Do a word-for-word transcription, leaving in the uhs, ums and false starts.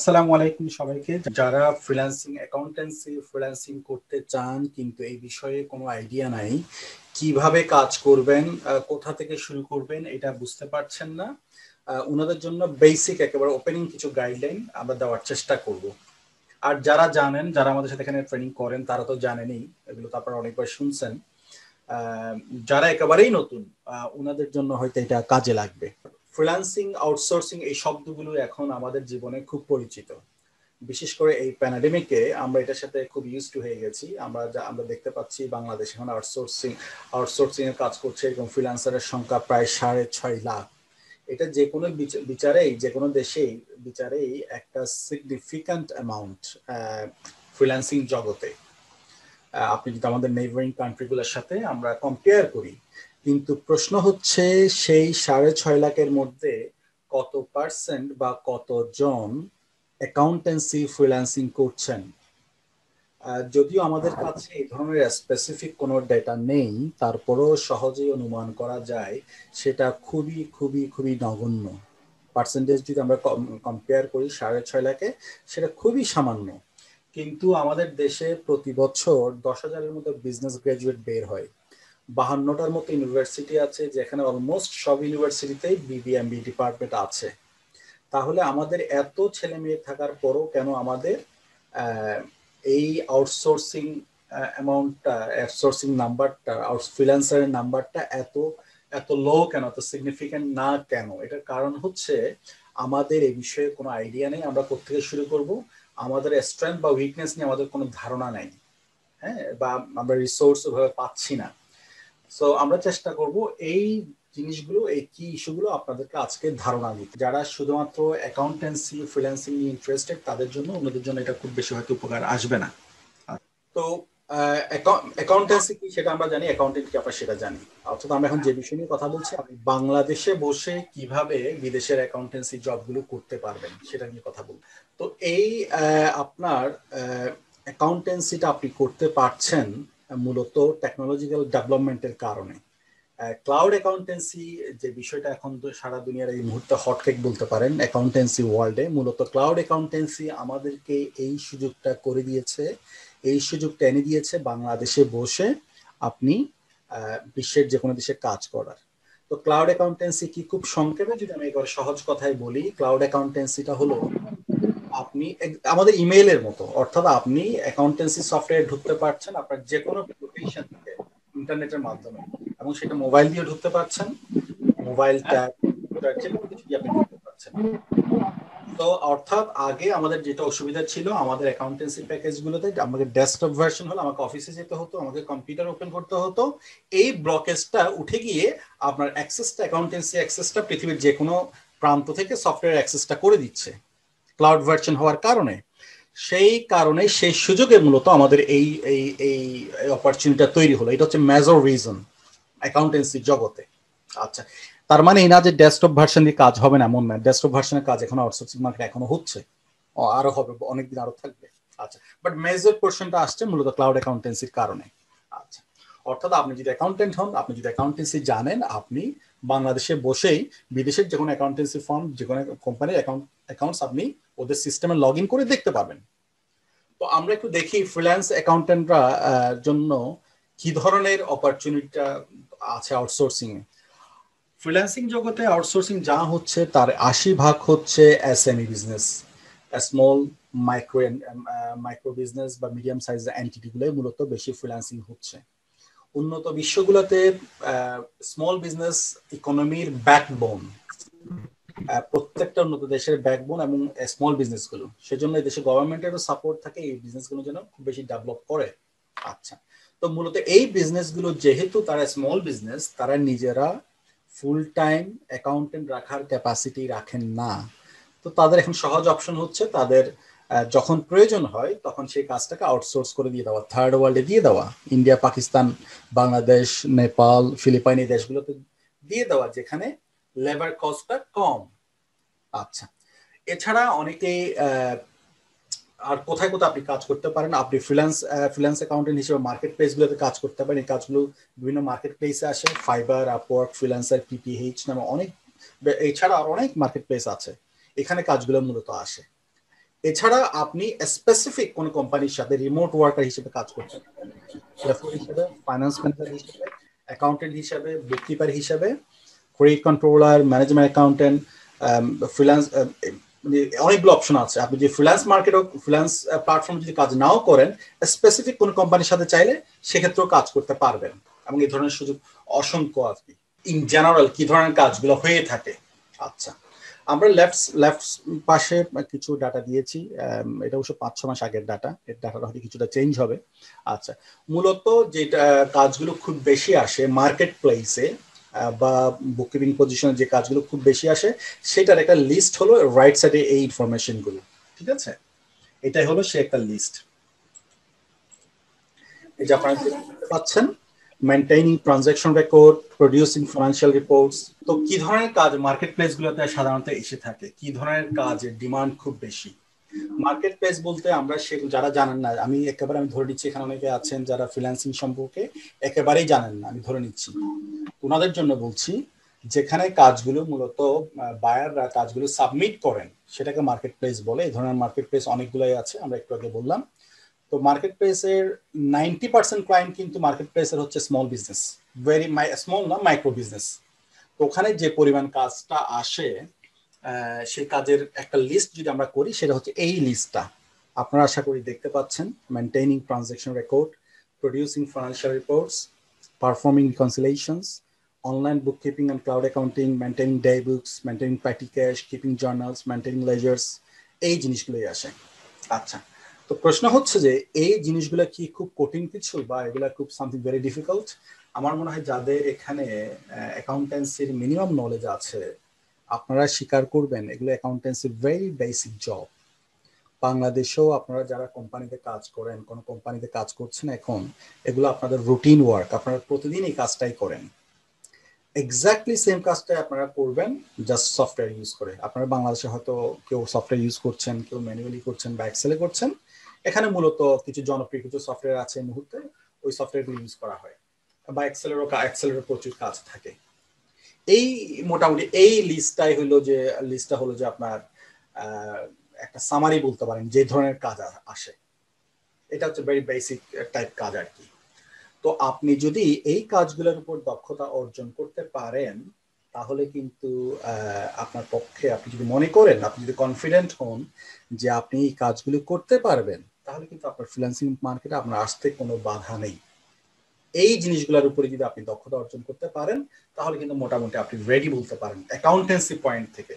আসসালামু আলাইকুম সবাইকে। যারা ফ্রিল্যান্সিং অ্যাকাউন্টেন্সি ফ্রিল্যান্সিং করতে চান কিন্তু এই বিষয়ে কোনো আইডিয়া নাই, কিভাবে কাজ করবেন, কোথা থেকে শুরু করবেন এটা বুঝতে পারছেন না, ওনাদের জন্য বেসিক একেবারে ওপেনিং কিছু গাইডলাইন আমরা দেওয়ার চেষ্টা করব। আর যারা জানেন, যারা আমাদের সাথে এখানে ট্রেনিং করেন তারা তো জানেনই, এগুলো তো আপনারা অনেকবার শুনছেন। যারা একেবারেই নতুন ওনাদের জন্য হয়তো এটা কাজে লাগবে। ফ্রিল্যান্সিং, আউটসোর্সিং এই শব্দগুলো এখন আমাদের জীবনে খুব পরিচিত, বিশেষ করে এই প্যান্ডেমিকে আমরা এটার সাথে খুব ইউজড হয়ে গেছি। আমরা যা আমরা দেখতে পাচ্ছি বাংলাদেশে এখন আউটসোর্সিং আউটসোর্সিং এর কাজ করছে এরকম ফ্রিল্যান্সারের সংখ্যা প্রায় সাড়ে ছয় লাখ। এটা যে কোনো বিচারেই, যে কোনো দেশেই বিচারেই একটা সিগনিফিক্যান্ট অ্যামাউন্ট ফ্রিল্যান্সিং জগতে। আপনি যদি আমাদের নেইবারিং কান্ট্রিগুলোর সাথে আমরা কম্পেয়ার করি, কিন্তু প্রশ্ন হচ্ছে সেই সাড়ে ছয় লাখের মধ্যে কত পার্সেন্ট বা কতজন অ্যাকাউন্টেন্সি ফ্রিল্যান্সিং করছেন। যদিও আমাদের কাছে এই ধরনের স্পেসিফিক কোনো ডেটা নেই, তারপরেও সহজেই অনুমান করা যায় সেটা খুবই খুবই খুবই নগণ্য পার্সেন্টেজ। যদি আমরা কম্পেয়ার করি সাড়ে ছয় লাখে, সেটা খুবই সামান্য। কিন্তু আমাদের দেশে প্রতি বছর দশ হাজারের মতো বিজনেস গ্রাজুয়েট বের হয়, বাহান্নটার মতো ইউনিভার্সিটি আছে, যেখানে অলমোস্ট সব ইউনিভার্সিটিতেই বিবিএমবি ডিপার্টমেন্ট আছে। তাহলে আমাদের এত ছেলে মেয়ে থাকার পরও কেন আমাদের এই আউটসোর্সিং অ্যামাউন্টটা, আউটসোর্সিং নাম্বারটা, আউট ফ্রিল্যান্সারের নাম্বারটা এত এত লো কেন, এত সিগনিফিক্যান্ট না কেন? এটার কারণ হচ্ছে আমাদের এই বিষয়ে কোনো আইডিয়া নেই, আমরা কোথেকে শুরু করব, আমাদের স্ট্রেংথ বা উইকনেস নিয়ে আমাদের কোনো ধারণা নাই, হ্যাঁ, বা আমরা রিসোর্স ওভাবে পাচ্ছি না। সো আমরা চেষ্টা করব এই জিনিসগুলো, এই কি ইস্যুগুলো আপনাদেরকে আজকে ধারণা দিতে। যারা শুধুমাত্র অ্যাকাউন্টেন্সি ফ্রিল্যান্সিং নিয়ে ইন্টারেস্টেড তাদের জন্য, ওনাদের জন্য এটা খুব বেশি হয়তো উপকার আসবে না। তো অ্যাকাউন্টেন্সি কি সেটা আমরা জানি, অ্যাকাউন্টেন্ট কি আপনারা সেটা জানি, অর্থাৎ আমরা এখন যে বিষয় নিয়ে কথা বলছি আপনি বাংলাদেশে বসে কিভাবে বিদেশের অ্যাকাউন্টেন্সি জবগুলো করতে পারবেন সেটা নিয়ে কথা বলবো। তো এই আপনার অ্যাকাউন্টেন্সিটা আপনি করতে পারছেন মূলত টেকনোলজিক্যাল ডেভেলপমেন্টের কারণে। ক্লাউড অ্যাকাউন্টেন্সি যে বিষয়টা এখন সারা দুনিয়ার এই মুহূর্তে হটকেক বলতে পারেন অ্যাকাউন্টেন্সি ওয়ার্ল্ডে, মূলত ক্লাউড অ্যাকাউন্টেন্সি আমাদেরকে এই সুযোগটা করে দিয়েছে, এই সুযোগটা এনে দিয়েছে বাংলাদেশে বসে আপনি বিশ্বের যে কোনো দেশে কাজ করার। তো ক্লাউড অ্যাকাউন্টেন্সি কি, খুব সংক্ষেপে যদি আমি একবার সহজ কথায় বলি, ক্লাউড অ্যাকাউন্টেন্সিটা হলো আপনি আমাদের ইমেইলের মতো, অর্থাৎ আপনি অ্যাকাউন্টেন্সি সফটওয়্যার ঢুকতে পারছেন আপনার যে কোনো লোকেশন থেকে ইন্টারনেটের মাধ্যমে, এবং সেটা মোবাইল দিয়ে ঢুকতে পারছেন, মোবাইল ট্যাব যে কোনো কিছু দিয়ে আপনি ঢুকতে পারছেন। তো অর্থাৎ আগে আমাদের যেটা অসুবিধা ছিল আমাদের অ্যাকাউন্টেন্সি প্যাকেজগুলোতে, আমাদের ডেস্কটপ ভার্সন হলো আমাকে অফিসে যেতে হতো, আমাকে কম্পিউটার ওপেন করতে হতো, এই ব্লকেজটা উঠে গিয়ে আপনার অ্যাক্সেসটা, অ্যাকাউন্টেন্সি অ্যাক্সেসটা পৃথিবীর যে কোনো প্রান্ত থেকে সফটওয়্যার অ্যাক্সেসটা করে দিচ্ছে ক্লাউড ভার্সন হওয়ার কারণে। সেই কারণে, সেই সুযোগে মূলত আমাদের এই এই এই অপরচুনিটিটা তৈরি হলো। এটা হচ্ছে মেজর রিজন অ্যাকাউন্টেন্সি জগতে। আচ্ছা, তার মানে এই না যে ডেস্কটপ ভার্সন দিয়ে কাজ হবে না, এমন না, ডেস্কটপ ভার্সনের কাজ এখন আউটসোর্সিং মার্কেট এখনো হচ্ছে, আরো হবে, অনেকদিন আরো থাকবে। আচ্ছা, বাট মেজর পোর্শনটা আসছে মূলত ক্লাউড অ্যাকাউন্টেন্সির কারণে। আচ্ছা, অর্থাৎ আপনি যদি অ্যাকাউন্টেন্ট হন, আপনি যদি অ্যাকাউন্টেন্সি জানেন, আপনি বাংলাদেশে বসেই বিদেশের যে কোনো অ্যাকাউন্টেন্সি ফার্ম, যে কোনো কোম্পানির অ্যাকাউন্ট অ্যাকাউন্টস আপনি ওদের সিস্টেমে লগ ইন করে দেখতে পাবেন। তো আমরা একটু দেখি ফ্রিল্যান্স অ্যাকাউন্টেন্টরা জন্য কি ধরনের অপরচুনিটিটা আছে আউটসোর্সিং এ। ফ্রিল্যান্সিং জগতে আউটসোর্সিং যা হচ্ছে তার আশি ভাগ হচ্ছে SME business, small micro micro business বা মিডিয়াম সাইজ এন্টিটিগুলোই মূলত বেশি ফ্রিল্যান্সিং হচ্ছে। উন্নত বিশ্বগুলোতে স্মল বিজনেস ইকোনমির ব্যাকবোন, প্রত্যেকটা উন্নত দেশের ব্যাকবোন এবং স্মল বিজনেসগুলো, সেজন্য এই দেশে গভর্নমেন্টেরও সাপোর্ট থাকে এই বিজনেসগুলো যেন খুব বেশি ডেভেলপ করে। আচ্ছা, তো মূলত এই বিজনেসগুলো যেহেতু তারা স্মল বিজনেস, তারা নিজেরা ফুল টাইম অ্যাকাউন্টেন্ট রাখার ক্যাপাসিটি রাখেন না। তো তাদের এখন সহজ অপশন হচ্ছে তাদের যখন প্রয়োজন হয় তখন সেই কাজটাকে আউটসোর্স করে দিয়ে দেওয়া, থার্ড ওয়ার্ল্ডে দিয়ে দেওয়া, ইন্ডিয়া, পাকিস্তান, বাংলাদেশ, নেপাল, ফিলিপাইন এই দেশগুলোতে দিয়ে দেওয়া যেখানে লেবার কস্টটা কম। আচ্ছা, এছাড়া অনেকেই আর কোথায় কোথায় আপনি কাজ করতে পারেন, আপনি ফ্রিল্যান্স ফ্রিল্যান্স অ্যাকাউন্টেন্ট হিসেবে মার্কেট প্লেসগুলোতে কাজ করতে পারেন। এই কাজগুলো বিভিন্ন মার্কেট প্লেসে আসে, ফাইবার, আপওয়ার্ক, ফ্রিল্যান্সার, পিপিএইচ নামে অনেক, এছাড়া আর অনেক মার্কেট প্লেস আছে, এখানে কাজগুলো মূলত আসে। এছাড়া আপনি স্পেসিফিক কোন কোম্পানির সাথে রিমোট ওয়ার্কার হিসেবে কাজ করছেন, রেফারি হিসেবে, ফাইন্যান্স ম্যানেজার হিসেবে, অ্যাকাউন্টেন্ট হিসেবে, বুককিপার হিসেবে, credit controller, management accountant, freelance, অনেকগুলো অপশন আছে। আপনি যদি ফ্রিল্যান্স মার্কেট ও ফ্রিল্যান্স প্ল্যাটফর্ম যদি কাজ নাও করেন, স্পেসিফিক কোন কোম্পানির সাথে চাইলে সেক্ষেত্রেও কাজ করতে পারবেন এবং এই ধরনের সুযোগ অসংখ্য। আপনি ইন জেনারেল কি ধরনের কাজগুলো হয়ে থাকে? আচ্ছা, আমরা লেফট লেফট পাশে কিছু ডাটা দিয়েছি, এটা অবশ্য পাঁচ ছ মাস আগের ডাটা, এর ডাটাটা হয়তো কিছুটা চেঞ্জ হবে। আচ্ছা, মূলত যেটা কাজগুলো খুব বেশি আসে মার্কেট প্লেসে বা বুককিপিং পজিশনে যে কাজগুলো খুব বেশি আসে সেটার একটা লিস্ট হলো রাইট সাইডে এই ইনফরমেশনগুলো, ঠিক আছে? এটাই হলো সে একটা লিস্ট। এই যে আপনারা দেখতে পাচ্ছেন, maintaining transaction record, producing financial reports. তো কি ধরনের কাজ মার্কেট প্লেসগুলোতে সাধারণত এসে থাকে, কি ধরনের কাজের ডিমান্ড খুব বেশি? মার্কেট প্লেস বলতে আমরা সে যারা জানেন না, আমি একেবারে আমি ধরে নিচ্ছি এখানে অনেকে আছেন যারা ফ্রিল্যান্সিং সম্পর্কে একেবারেই জানেন না, আমি ধরে নিচ্ছি ওনাদের জন্য বলছি, যেখানে কাজগুলো মূলত বায়াররা কাজগুলো সাবমিট করেন সেটাকে মার্কেট প্লেস বলে। এই ধরনের মার্কেট প্লেস অনেকগুলোই আছে, আমরা একটু আগে বললাম। তো মার্কেট প্লেসের নাইনটি পার্সেন্ট ক্লায়েন্ট কিন্তু মার্কেট প্লেসের হচ্ছে স্মল বিজনেস, ভেরি স্মল না, মাইক্রো বিজনেস। তো ওখানে যে পরিমাণ কাজটা আসে সেই কাজের একটা লিস্ট যদি আমরা করি সেটা হচ্ছে এই লিস্টটা, আপনারা আশা করি দেখতে পাচ্ছেন। Maintaining transaction record, producing financial reports, performing reconciliations, online bookkeeping and cloud accounting, maintaining day books, maintaining petty cash, keeping journals, maintaining ledgers, এই জিনিসগুলোই আসে। আচ্ছা, তো প্রশ্ন হচ্ছে যে এই জিনিসগুলো কি খুব কঠিন কিছু বা এগুলা খুব সামথিং ভেরি ডিফিকাল্ট? আমার মনে হয় যাদের এখানে অ্যাকাউন্টেন্সির মিনিমাম নলেজ আছে আপনারা স্বীকার করবেন এগুলো অ্যাকাউন্টেন্সির ভেরি বেসিক জব। বাংলাদেশেও আপনারা যারা কোম্পানিতে কাজ করেন, কোনো কোম্পানিতে কাজ করছেন এখন, এগুলো আপনাদের রুটিন ওয়ার্ক, আপনারা প্রতিদিন এই কাজটাই করেন, এক্স্যাক্টলি সেম কাজটাই আপনারা করবেন জাস্ট সফটওয়্যার ইউজ করে। আপনারা বাংলাদেশে হয়তো কেউ সফটওয়্যার ইউজ করছেন, কেউ ম্যানুয়ালি করছেন বা এক্সেলে করছেন। এখানে মূলত কিছু জনপ্রিয় কিছু সফটওয়্যার আছে এই মুহূর্তে, ওই সফটওয়্যারগুলো ইউজ করা হয় বা এক্সেলেরও এক্সেলেরও প্রচুর কাজ থাকে। এই মোটামুটি এই লিস্টটাই হলো যে লিস্টটা হলো যে আপনার একটা সামারি বলতে পারেন যে ধরনের কাজ আসে, এটা হচ্ছে ভেরি বেসিক টাইপ কাজ আর কি। তো আপনি যদি এই কাজগুলোর উপর দক্ষতা অর্জন করতে পারেন তাহলে কিন্তু আপনার পক্ষে, আপনি যদি মনে করেন, আপনি যদি কনফিডেন্ট হন যে আপনি এই কাজগুলো করতে পারবেন, তাহলে কিন্তু আপনার ফ্রিল্যান্সিং মার্কেটে আপনার আসতে কোনো বাধা নেই। এই জিনিসগুলোর উপরে যদি আপনি দক্ষতা অর্জন করতে পারেন তাহলে কিন্তু মোটামুটি আপনি রেডি বলতে পারেন অ্যাকাউন্টেন্সি পয়েন্ট থেকে।